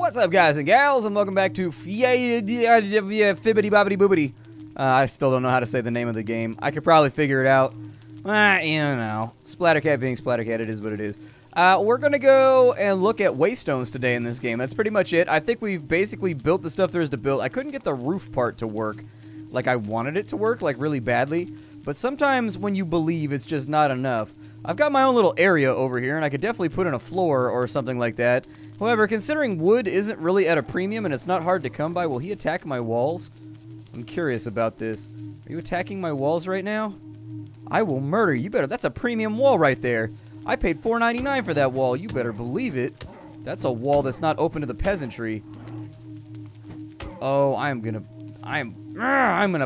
What's up, guys and gals, and welcome back to Fibbity Bobbity Boobity. I still don't know how to say the name of the game. I could probably figure it out. You know, Splattercat being Splattercat, it is what it is. We're gonna go and look at waystones today in this game. That's pretty much it. I think we've basically built the stuff there is to build. I couldn't get the roof part to work like I wanted it to work, like really badly. But sometimes when you believe, it's just not enough. I've got my own little area over here, and I could definitely put in a floor or something like that. However, considering wood isn't really at a premium and it's not hard to come by, will he attack my walls? I'm curious about this. Are you attacking my walls right now? I will murder you. Better. That's a premium wall right there. I paid $4.99 for that wall. You better believe it. That's a wall that's not open to the peasantry. Oh, I'm gonna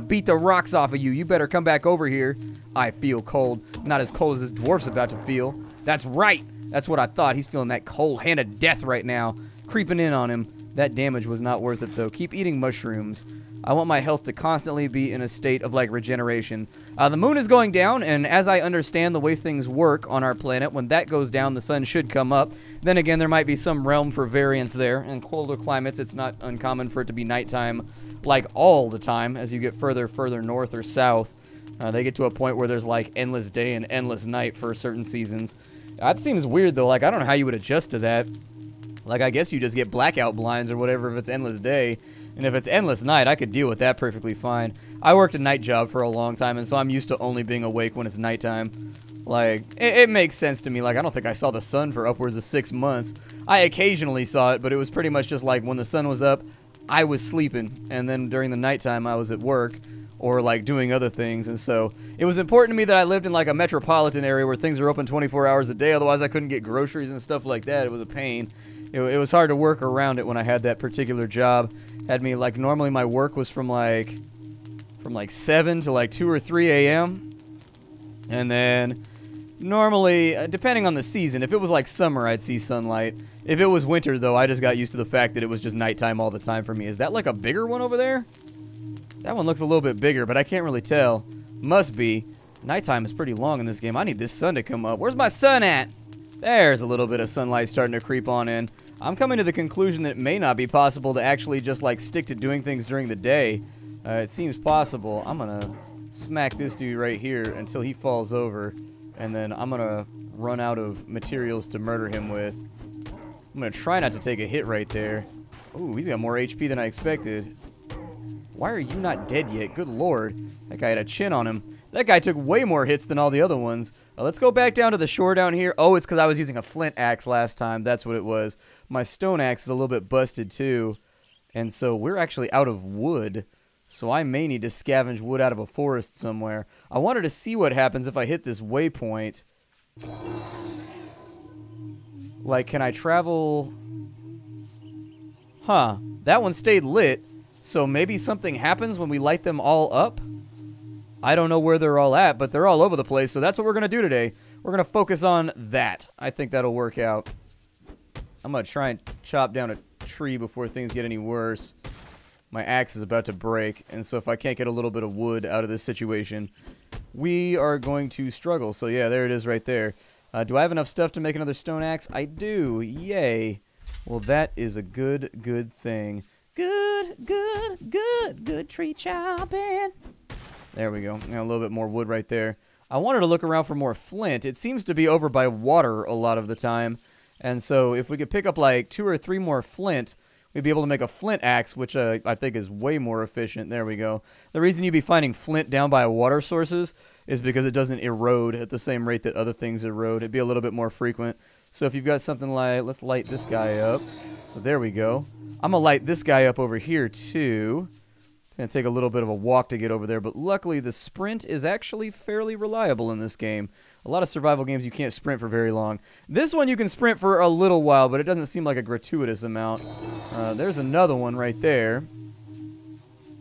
beat the rocks off of you. You better come back over here. I feel cold. Not as cold as this dwarf's about to feel. That's right. That's what I thought. He's feeling that cold hand of death right now. Creeping in on him. That damage was not worth it, though. Keep eating mushrooms. I want my health to constantly be in a state of, like, regeneration. The moon is going down, and as I understand the way things work on our planet, when that goes down, the sun should come up. Then again, there might be some realm for variance there. In colder climates, it's not uncommon for it to be nighttime, like, all the time. As you get further north or south, they get to a point where there's, like, endless day and endless night for certain seasons. That seems weird, though. Like, I don't know how you would adjust to that. Like, I guess you just get blackout blinds or whatever if it's endless day. And if it's endless night, I could deal with that perfectly fine. I worked a night job for a long time, and so I'm used to only being awake when it's nighttime. Like, it makes sense to me. Like, I don't think I saw the sun for upwards of 6 months. I occasionally saw it, but it was pretty much just like when the sun was up, I was sleeping. And then during the nighttime, I was at work or, like, doing other things, and so it was important to me that I lived in, like, a metropolitan area where things are open 24 hours a day, otherwise I couldn't get groceries and stuff like that. It was a pain. It was hard to work around it when I had that particular job. Had me, like, normally my work was from 7 to, like, 2 or 3 a.m., and then normally, depending on the season, if it was, like, summer, I'd see sunlight. If it was winter, though, I just got used to the fact that it was just nighttime all the time for me. Is that, like, a bigger one over there? That one looks a little bit bigger, but I can't really tell. Must be. Nighttime is pretty long in this game. I need this sun to come up. Where's my sun at? There's a little bit of sunlight starting to creep on in. I'm coming to the conclusion that it may not be possible to actually just, like, stick to doing things during the day. It seems possible. I'm gonna smack this dude right here until he falls over, and then I'm gonna run out of materials to murder him with. I'm gonna try not to take a hit right there. Ooh, he's got more HP than I expected. Why are you not dead yet? Good lord. That guy had a chin on him. That guy took way more hits than all the other ones. Let's go back down to the shore down here. Oh, it's because I was using a flint axe last time. That's what it was. My stone axe is a little bit busted too. And so we're actually out of wood. So I may need to scavenge wood out of a forest somewhere. I wanted to see what happens if I hit this waypoint. Like, can I travel? Huh. That one stayed lit. So maybe something happens when we light them all up? I don't know where they're all at, but they're all over the place, so that's what we're going to do today. We're going to focus on that. I think that'll work out. I'm going to try and chop down a tree before things get any worse. My axe is about to break, and so if I can't get a little bit of wood out of this situation, we are going to struggle. So yeah, there it is right there. Do I have enough stuff to make another stone axe? I do. Yay. Well, that is a good thing. Good tree chopping. There we go. Now a little bit more wood right there. I wanted to look around for more flint. It seems to be over by water a lot of the time. And so if we could pick up like 2 or 3 more flint, we'd be able to make a flint axe, which I think is way more efficient. There we go. The reason you'd be finding flint down by water sources is because it doesn't erode at the same rate that other things erode. It'd be a little bit more frequent. So if you've got something like, let's light this guy up. So there we go. I'm going to light this guy up over here, too. It's going to take a little bit of a walk to get over there, but luckily the sprint is actually fairly reliable in this game. A lot of survival games you can't sprint for very long. This one you can sprint for a little while, but it doesn't seem like a gratuitous amount. There's another one right there.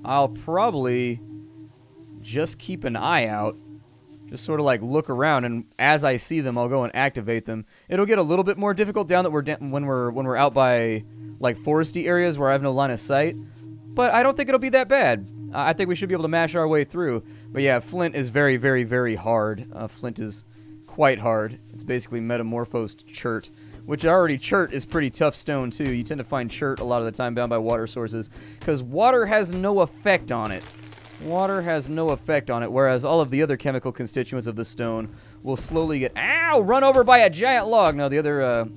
I'll probably just keep an eye out. Just sort of like look around, and as I see them, I'll go and activate them. It'll get a little bit more difficult down that we're when we're out by like foresty areas where I have no line of sight, but I don't think it'll be that bad. I think we should be able to mash our way through. But yeah, flint is very, very, very hard. Flint is quite hard. It's basically metamorphosed chert. which already chert is pretty tough stone too. You tend to find chert a lot of the time bound by water sources because water has no effect on it. Water has no effect on it, whereas all of the other chemical constituents of the stone will slowly get run over by a giant log. No, the other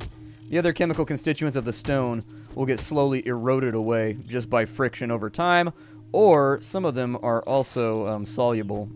chemical constituents of the stone will get slowly eroded away just by friction over time, or some of them are also soluble.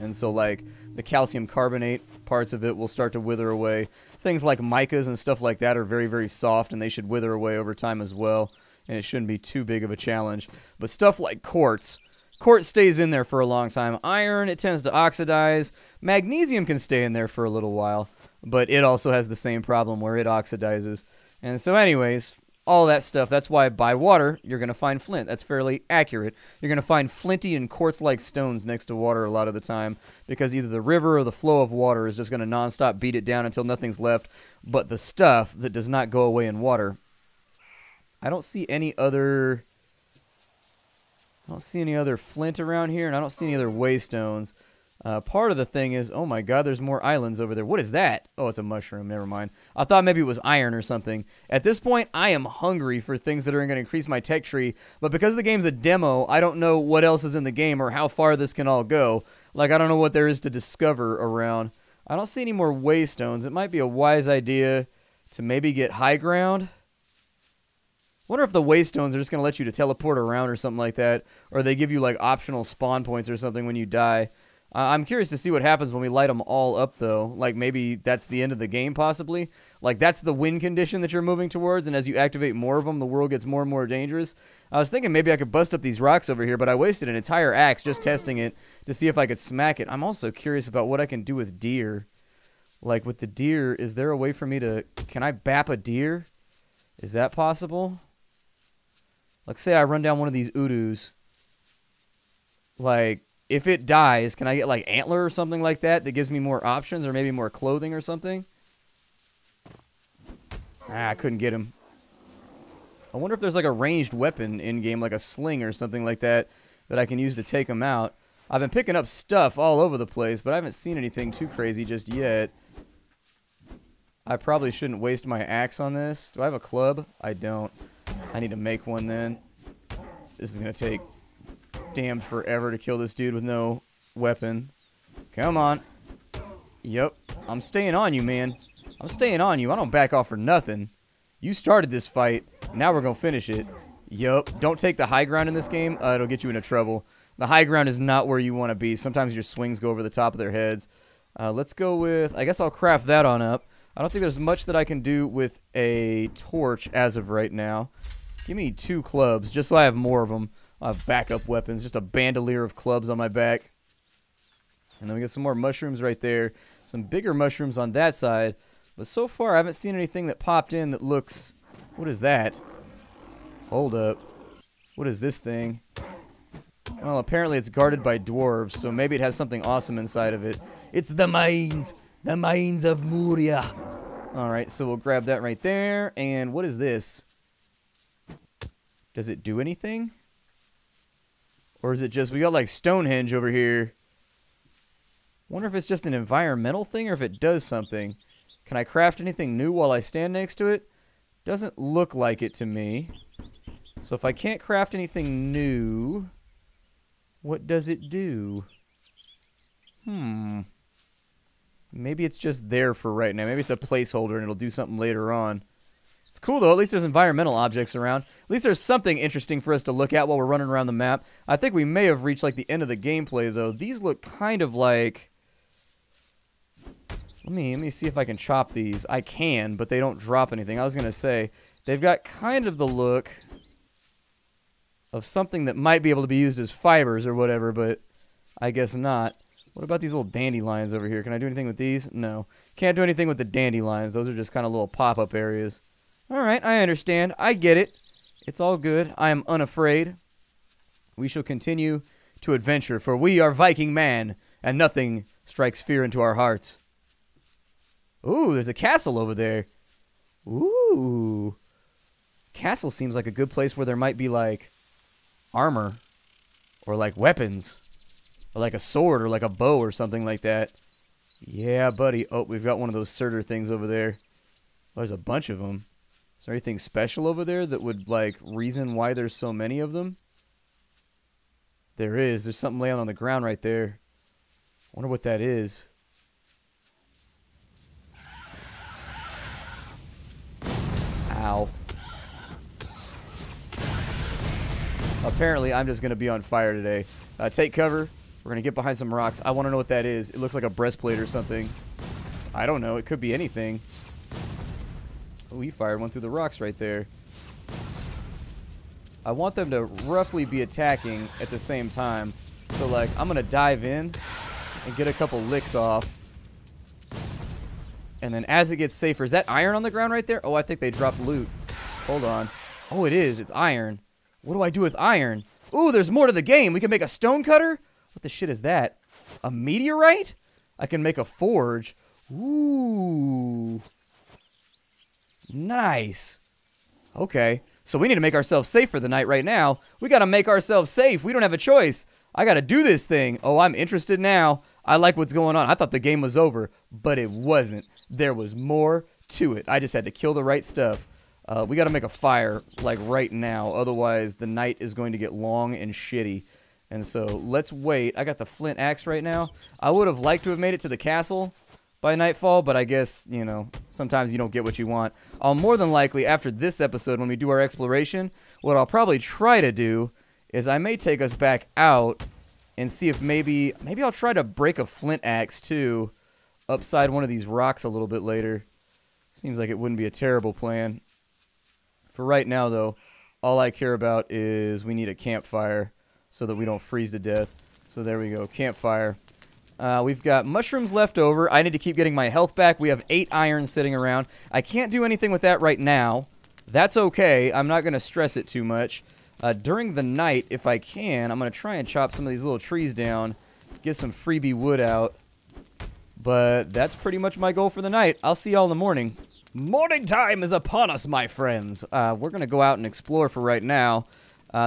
And so, like, the calcium carbonate parts of it will start to wither away. Things like micas and stuff like that are very, very soft, and they should wither away over time as well, and it shouldn't be too big of a challenge. But stuff like quartz. Quartz stays in there for a long time. Iron, it tends to oxidize. Magnesium can stay in there for a little while, but it also has the same problem where it oxidizes. And so anyways, all that stuff, that's why by water, you're going to find flint. That's fairly accurate. You're going to find flinty and quartz-like stones next to water a lot of the time, because either the river or the flow of water is just going to nonstop beat it down until nothing's left. But the stuff that does not go away in water, I don't see any other flint around here, and I don't see any other waystones. Part of the thing is, oh my god, there's more islands over there. What is that? Oh, it's a mushroom. Never mind. I thought maybe it was iron or something. At this point, I am hungry for things that are going to increase my tech tree, but because the game's a demo, I don't know what else is in the game or how far this can all go. Like, I don't know what there is to discover around. I don't see any more waystones. It might be a wise idea to maybe get high ground. Wonder if the waystones are just going to let you to teleport around or something like that, or they give you like optional spawn points or something when you die. I'm curious to see what happens when we light them all up, though. Like, maybe that's the end of the game, possibly. Like, that's the win condition that you're moving towards, and as you activate more of them, the world gets more and more dangerous. I was thinking maybe I could bust up these rocks over here, but I wasted an entire axe just testing it to see if I could smack it. I'm also curious about what I can do with deer. Like, with the deer, is there a way for me to... Can I bap a deer? Is that possible? Like, say I run down one of these udus. Like... If it dies, can I get, like, antler or something like that that gives me more options or maybe more clothing or something? Ah, I couldn't get him. I wonder if there's, like, a ranged weapon in-game, like a sling or something like that, that I can use to take him out. I've been picking up stuff all over the place, but I haven't seen anything too crazy just yet. I probably shouldn't waste my axe on this. Do I have a club? I don't. I need to make one then. This is going to take... damned forever to kill this dude with no weapon. Come on. Yep. I'm staying on you, man. I'm staying on you. I don't back off for nothing. You started this fight. Now we're gonna finish it. Yep. Don't take the high ground in this game. It'll get you into trouble. The high ground is not where you want to be. Sometimes your swings go over the top of their heads. Let's go with... I guess I'll craft that on up. I don't think there's much that I can do with a torch as of right now. Give me 2 clubs just so I have more of them. I'll have backup weapons, just a bandolier of clubs on my back. And then we get some more mushrooms right there. Some bigger mushrooms on that side. But so far, I haven't seen anything that popped in that looks... What is that? Hold up. What is this thing? Well, apparently it's guarded by dwarves, so maybe it has something awesome inside of it. It's the mines! The mines of Moria! Alright, so we'll grab that right there. And what is this? Does it do anything? Or is it just, we got like Stonehenge over here. Wonder if it's just an environmental thing or if it does something. Can I craft anything new while I stand next to it? Doesn't look like it to me. So if I can't craft anything new, what does it do? Maybe it's just there for right now. Maybe it's a placeholder and it'll do something later on. It's cool, though. At least there's environmental objects around. At least there's something interesting for us to look at while we're running around the map. I think we may have reached, like, the end of the gameplay, though. These look kind of like... Let me see if I can chop these. I can, but they don't drop anything. I was going to say, they've got kind of the look of something that might be able to be used as fibers or whatever, but I guess not. What about these little dandelions over here? Can I do anything with these? No. Can't do anything with the dandelions. Those are just kind of little pop-up areas. Alright, I understand. I get it. It's all good. I am unafraid. We shall continue to adventure, for we are Viking man, and nothing strikes fear into our hearts. Ooh, there's a castle over there. Ooh. Castle seems like a good place where there might be, like, armor, or, like, weapons, or, like, a sword, or, like, a bow, or something like that. Yeah, buddy. Oh, we've got one of those Surtr things over there. Well, there's a bunch of them. Is there anything special over there that would, like, reason why there's so many of them? There is. There's something laying on the ground right there. I wonder what that is. Ow. Apparently, I'm just going to be on fire today. Take cover. We're going to get behind some rocks. I want to know what that is. It looks like a breastplate or something. I don't know. It could be anything. Oh, he fired one through the rocks right there. I want them to roughly be attacking at the same time. So, like, I'm going to dive in and get a couple licks off. And then as it gets safer... Is that iron on the ground right there? Oh, I think they dropped loot. Hold on. Oh, it is. It's iron. What do I do with iron? Ooh, there's more to the game. We can make a stone cutter? What the shit is that? A meteorite? I can make a forge. Ooh. Nice. Okay. So we need to make ourselves safe for the night right now. We gotta make ourselves safe. We don't have a choice. I gotta do this thing. Oh, I'm interested now. I like what's going on. I thought the game was over, but it wasn't. There was more to it. I just had to kill the right stuff. We got to make a fire, like, right now. Otherwise, the night is going to get long and shitty. And so, let's wait. I got the flint axe right now. I would have liked to have made it to the castle by nightfall, but I guess, you know, sometimes you don't get what you want. I'll more than likely, after this episode, when we do our exploration, what I'll probably try to do is I may take us back out and see if maybe I'll try to break a flint axe, too, upside one of these rocks a little bit later. Seems like it wouldn't be a terrible plan. For right now, though, all I care about is we need a campfire so that we don't freeze to death. So there we go, campfire. We've got mushrooms left over. I need to keep getting my health back. We have 8 iron sitting around. I can't do anything with that right now. That's okay. I'm not going to stress it too much. During the night, if I can, I'm going to try and chop some of these little trees down, get some freebie wood out. But that's pretty much my goal for the night. I'll see y'all in the morning. Morning time is upon us, my friends. We're going to go out and explore for right now.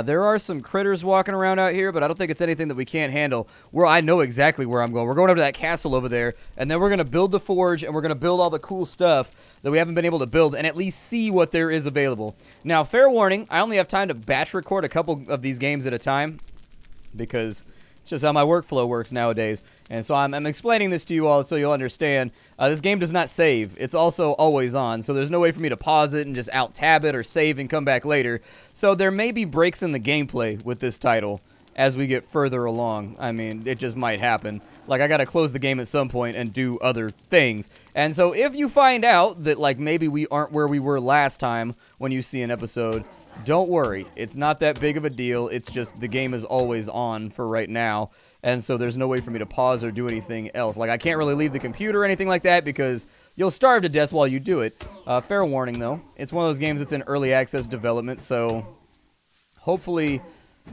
There are some critters walking around out here, but I don't think it's anything that we can't handle. I know exactly where I'm going. We're going over to that castle over there, and then we're going to build the forge, and we're going to build all the cool stuff that we haven't been able to build and at least see what there is available. Now, fair warning, I only have time to batch record a couple of these games at a time because... it's just how my workflow works nowadays. And so I'm explaining this to you all so you'll understand. This game does not save. It's also always on. So there's no way for me to pause it and just out-tab it or save and come back later. So there may be breaks in the gameplay with this title as we get further along. I mean, it just might happen. Like, I gotta close the game at some point and do other things. And so if you find out that, like, maybe we aren't where we were last time when you see an episode... don't worry, it's not that big of a deal. It's just the game is always on for right now, and so there's no way for me to pause or do anything else. Like, I can't really leave the computer or anything like that because you'll starve to death while you do it. Fair warning, though, it's one of those games that's in early access development, so hopefully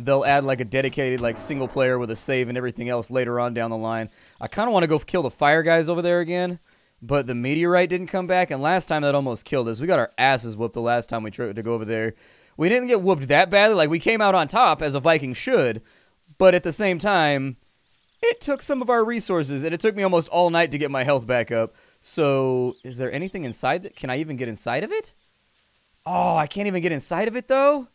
they'll add, like, a dedicated, like, single player with a save and everything else later on down the line. I kind of want to go kill the fire guys over there again. But the meteorite didn't come back, and last time that almost killed us. We got our asses whooped the last time we tried to go over there. We didn't get whooped that badly. Like, we came out on top, as a Viking should. But at the same time, it took some of our resources, and it took me almost all night to get my health back up. So, is there anything inside that? Can I even get inside of it? Oh, I can't even get inside of it, though?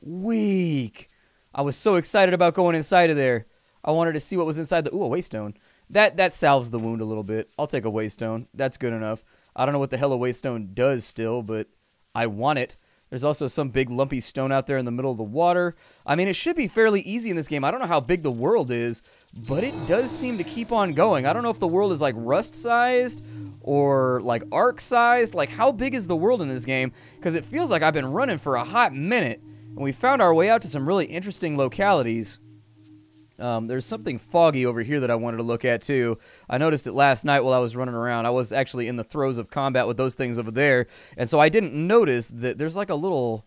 Weak. I was so excited about going inside of there. I wanted to see what was inside the... ooh, a waystone. That salves the wound a little bit. I'll take a waystone. That's good enough. I don't know what the hell a waystone does still, but I want it. There's also some big lumpy stone out there in the middle of the water. I mean, it should be fairly easy in this game. I don't know how big the world is, but it does seem to keep on going. I don't know if the world is, like, rust-sized or, like, arc-sized. Like, how big is the world in this game? Because it feels like I've been running for a hot minute, and we found our way out to some really interesting localities. There's something foggy over here that I wanted to look at, too. I noticed it last night while I was running around. I was actually in the throes of combat with those things over there, and so I didn't notice that there's, like, a little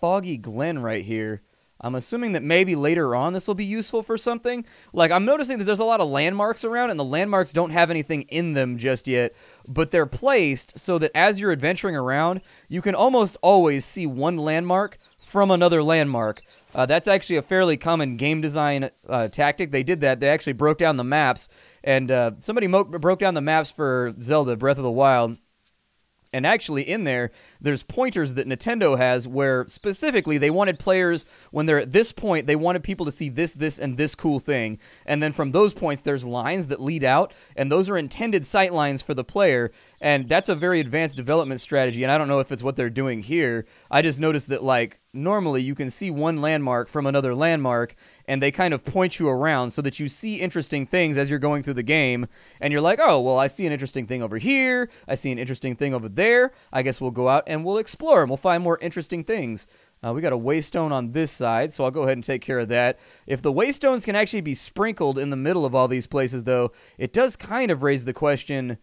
foggy glen right here. I'm assuming that maybe later on this will be useful for something. Like, I'm noticing that there's a lot of landmarks around, and the landmarks don't have anything in them just yet, but they're placed so that as you're adventuring around, you can almost always see one landmark from another landmark. That's actually a fairly common game design tactic. They did that. They actually broke down the maps, and somebody broke down the maps for Zelda Breath of the Wild, And actually in there, there's pointers that Nintendo has where specifically they wanted players, when they're at this point, they wanted people to see this, this, and this cool thing. And then from those points, there's lines that lead out, and those are intended sight lines for the player. And that's a very advanced development strategy, and I don't know if it's what they're doing here. I just noticed that, like, normally you can see one landmark from another landmark, and they kind of point you around so that you see interesting things as you're going through the game, and you're like, oh, well, I see an interesting thing over here, I see an interesting thing over there, I guess we'll go out and we'll explore and we'll find more interesting things. We got a waystone on this side, so I'll go ahead and take care of that. If the waystones can actually be sprinkled in the middle of all these places, though, it does kind of raise the question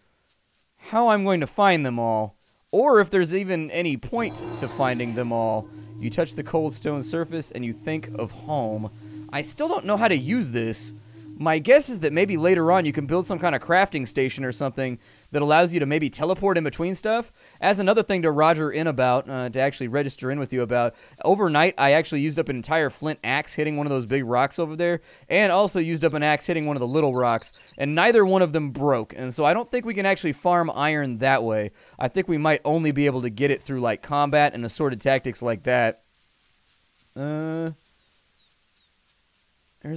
how I'm going to find them all, or if there's even any point to finding them all. You touch the cold stone surface and you think of home. I still don't know how to use this. My guess is that maybe later on you can build some kind of crafting station or something that allows you to maybe teleport in between stuff. As another thing to Roger in about, to actually register in with you about, overnight I actually used up an entire flint axe hitting one of those big rocks over there, and also used up an axe hitting one of the little rocks, and neither one of them broke, and so I don't think we can actually farm iron that way. I think we might only be able to get it through, like, combat and assorted tactics like that. There's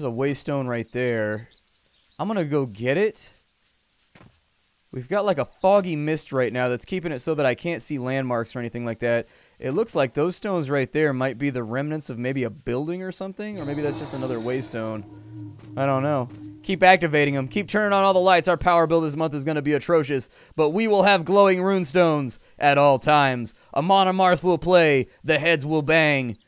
a waystone right there. I'm gonna go get it. We've got like a foggy mist right now that's keeping it so that I can't see landmarks or anything like that. It looks like those stones right there might be the remnants of maybe a building or something, or maybe that's just another waystone. I don't know. Keep activating them. Keep turning on all the lights. Our power bill this month is going to be atrocious, but we will have glowing runestones at all times. A Monomarth will play. The heads will bang.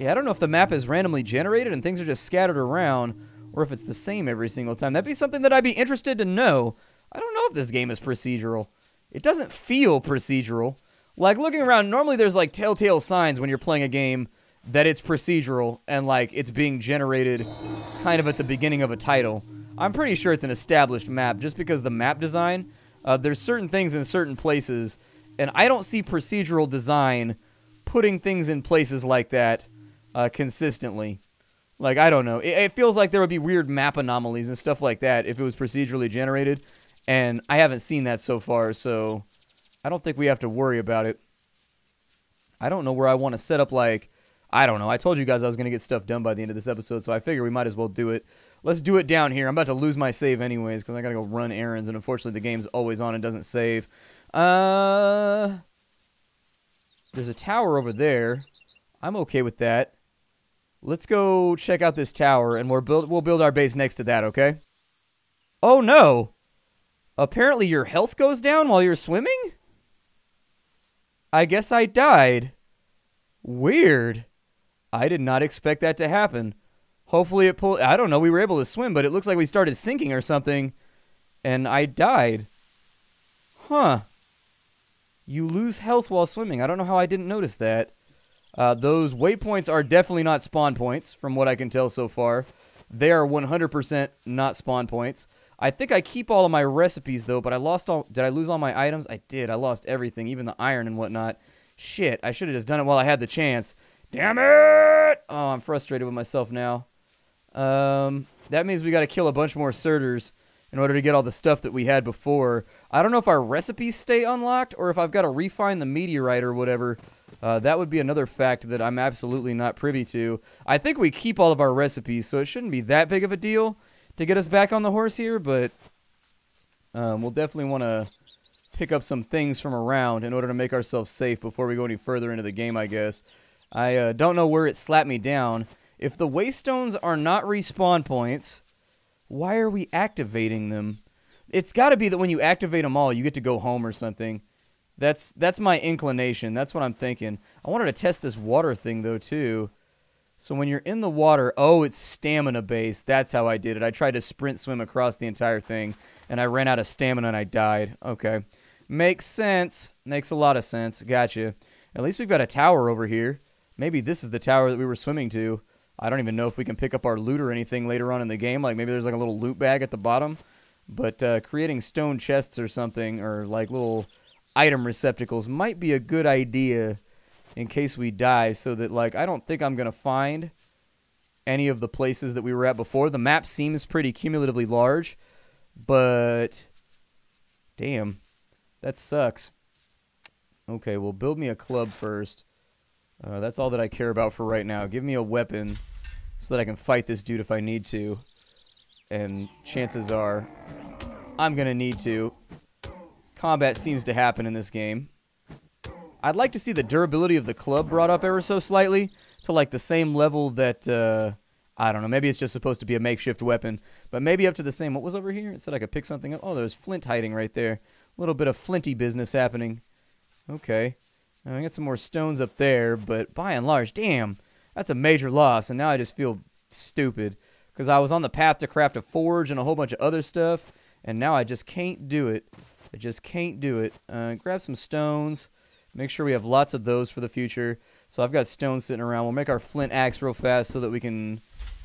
Yeah, I don't know if the map is randomly generated and things are just scattered around, or if it's the same every single time. That'd be something that I'd be interested to know. I don't know if this game is procedural. It doesn't feel procedural. Like, looking around, normally there's, like, telltale signs when you're playing a game that it's procedural and, like, it's being generated kind of at the beginning of a title. I'm pretty sure it's an established map just because the map design, there's certain things in certain places, and I don't see procedural design putting things in places like that consistently. Like, I don't know. It feels like there would be weird map anomalies and stuff like that if it was procedurally generated. And I haven't seen that so far, so I don't think we have to worry about it. I don't know where I want to set up, like... I don't know. I told you guys I was going to get stuff done by the end of this episode, so I figure we might as well do it. Let's do it down here. I'm about to lose my save anyways, because I got to go run errands, and unfortunately the game's always on and doesn't save. There's a tower over there. I'm okay with that. Let's go check out this tower, and we'll build our base next to that, okay? Oh, no! Apparently your health goes down while you're swimming? I guess I died. Weird. I did not expect that to happen. Hopefully it pulled... I don't know, we were able to swim, but it looks like we started sinking or something, and I died. Huh. You lose health while swimming. I don't know how I didn't notice that. Those waypoints are definitely not spawn points, from what I can tell so far. They are 100% not spawn points. I think I keep all of my recipes, though, but I lost all... Did I lose all my items? I did. I lost everything, even the iron and whatnot. Shit, I should have just done it while I had the chance. Damn it! Oh, I'm frustrated with myself now. That means we got to kill a bunch more Surtrs in order to get all the stuff that we had before. I don't know if our recipes stay unlocked or if I've got to refine the meteorite or whatever... that would be another fact that I'm absolutely not privy to. I think we keep all of our recipes, so it shouldn't be that big of a deal to get us back on the horse here, but we'll definitely want to pick up some things from around in order to make ourselves safe before we go any further into the game, I guess. I don't know where it slapped me down. If the waystones are not respawn points, why are we activating them? It's got to be that when you activate them all, you get to go home or something. That's my inclination. That's what I'm thinking. I wanted to test this water thing, though, too. So when you're in the water... Oh, it's stamina-based. That's how I did it. I tried to sprint swim across the entire thing, and I ran out of stamina, and I died. Okay. Makes sense. Makes a lot of sense. Gotcha. At least we've got a tower over here. Maybe this is the tower that we were swimming to. I don't even know if we can pick up our loot or anything later on in the game. Like, maybe there's, like, a little loot bag at the bottom. But creating stone chests or something, or, like, little... item receptacles might be a good idea in case we die, so that, like, I don't think I'm going to find any of the places that we were at before. The map seems pretty cumulatively large, but Damn. That sucks. Okay, well, build me a club first. That's all that I care about for right now. Give me a weapon so that I can fight this dude if I need to. And chances are I'm going to need to. Combat seems to happen in this game. I'd like to see the durability of the club brought up ever so slightly to, like, the same level that, I don't know, maybe it's just supposed to be a makeshift weapon, but maybe up to the same. What was over here? It said I could pick something up. Oh, there's flint hiding right there. A little bit of flinty business happening. Okay. I got some more stones up there, but by and large, damn, that's a major loss, and now I just feel stupid because I was on the path to craft a forge and a whole bunch of other stuff, and now I just can't do it. I just can't do it. Grab some stones. Make sure we have lots of those for the future. So I've got stones sitting around. We'll make our flint axe real fast so that we can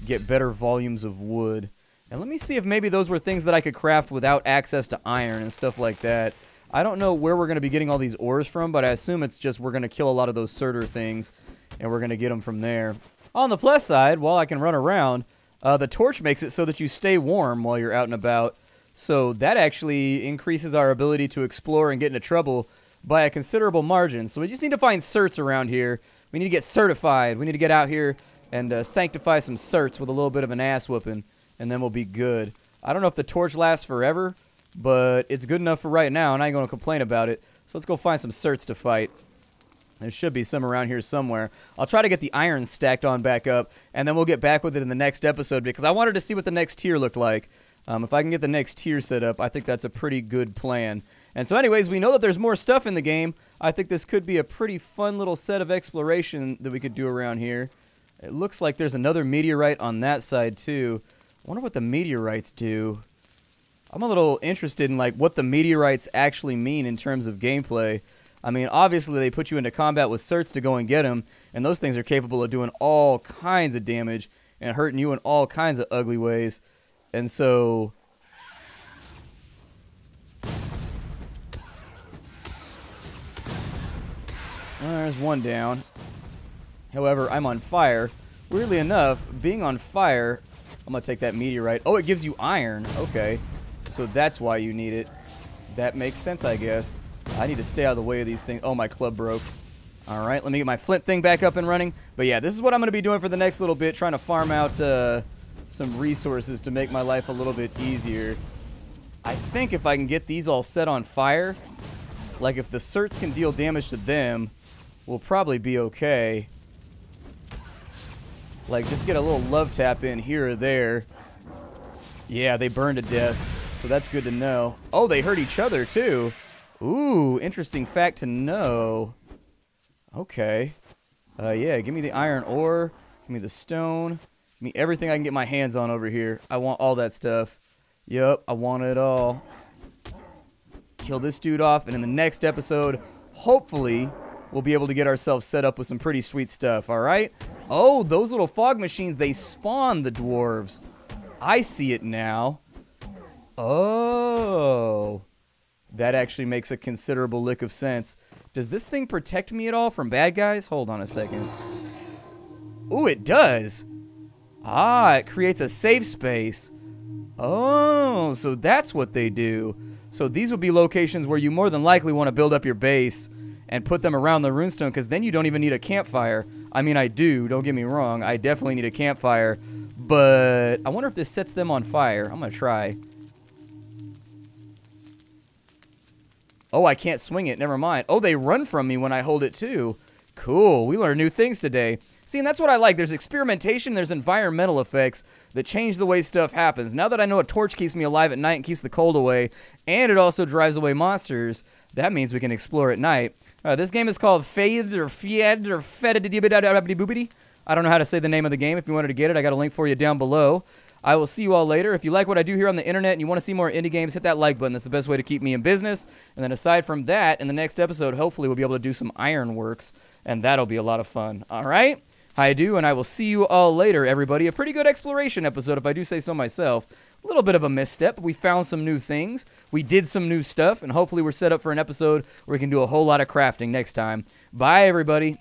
get better volumes of wood. And let me see if maybe those were things that I could craft without access to iron and stuff like that. I don't know where we're going to be getting all these ores from, but I assume it's just we're going to kill a lot of those Surtr things, and we're going to get them from there. On the plus side, while I can run around, the torch makes it so that you stay warm while you're out and about. So that actually increases our ability to explore and get into trouble by a considerable margin. So we just need to find certs around here. We need to get certified. We need to get out here and sanctify some certs with a little bit of an ass whooping, and then we'll be good. I don't know if the torch lasts forever, but it's good enough for right now, and I ain't going to complain about it. So let's go find some certs to fight. There should be some around here somewhere. I'll try to get the iron stacked on back up, and then we'll get back with it in the next episode, because I wanted to see what the next tier looked like. If I can get the next tier set up, I think that's a pretty good plan. And so anyways, we know that there's more stuff in the game. I think this could be a pretty fun little set of exploration that we could do around here. It looks like there's another meteorite on that side, too. I wonder what the meteorites do. I'm a little interested in, like, what the meteorites actually mean in terms of gameplay. I mean, obviously they put you into combat with certs to go and get them, and those things are capable of doing all kinds of damage and hurting you in all kinds of ugly ways. And so... there's one down. However, I'm on fire. Weirdly enough, being on fire... I'm going to take that meteorite. Oh, it gives you iron. Okay. So that's why you need it. That makes sense, I guess. I need to stay out of the way of these things. Oh, my club broke. All right, let me get my flint thing back up and running. But yeah, this is what I'm going to be doing for the next little bit, trying to farm out some resources to make my life a little bit easier. I think if I can get these all set on fire, like if the certs can deal damage to them, we'll probably be okay. Like, just get a little love tap in here or there. Yeah, they burn to death, so that's good to know. Oh, they hurt each other, too. Ooh, interesting fact to know. Okay. Yeah, give me the iron ore. Give me the stone. Give me everything I can get my hands on over here. I want all that stuff. Yup, I want it all. Kill this dude off, and in the next episode, hopefully, we'll be able to get ourselves set up with some pretty sweet stuff, all right? Oh, those little fog machines, they spawn the dwarves. I see it now. Oh. That actually makes a considerable lick of sense. Does this thing protect me at all from bad guys? Hold on a second. Ooh, it does. Ah, it creates a safe space. Oh, so that's what they do. So these will be locations where you more than likely want to build up your base and put them around the runestone, because then you don't even need a campfire. I mean, I do, don't get me wrong. I definitely need a campfire, but I wonder if this sets them on fire. I'm gonna try. Oh, I can't swing it, never mind. Oh, they run from me when I hold it too. Cool, we learned new things today. See, and that's what I like. There's experimentation, there's environmental effects that change the way stuff happens. Now that I know a torch keeps me alive at night and keeps the cold away, and it also drives away monsters, that means we can explore at night. This game is called Fejd or Fejd or Fed. I don't know how to say the name of the game. If you wanted to get it, I got a link for you down below. I will see you all later. If you like what I do here on the internet and you want to see more indie games, hit that like button. That's the best way to keep me in business. And then aside from that, in the next episode, hopefully we'll be able to do some ironworks, and that'll be a lot of fun. All right? I do, and I will see you all later, everybody. A pretty good exploration episode, if I do say so myself. A little bit of a misstep. We found some new things. We did some new stuff, and hopefully we're set up for an episode where we can do a whole lot of crafting next time. Bye, everybody.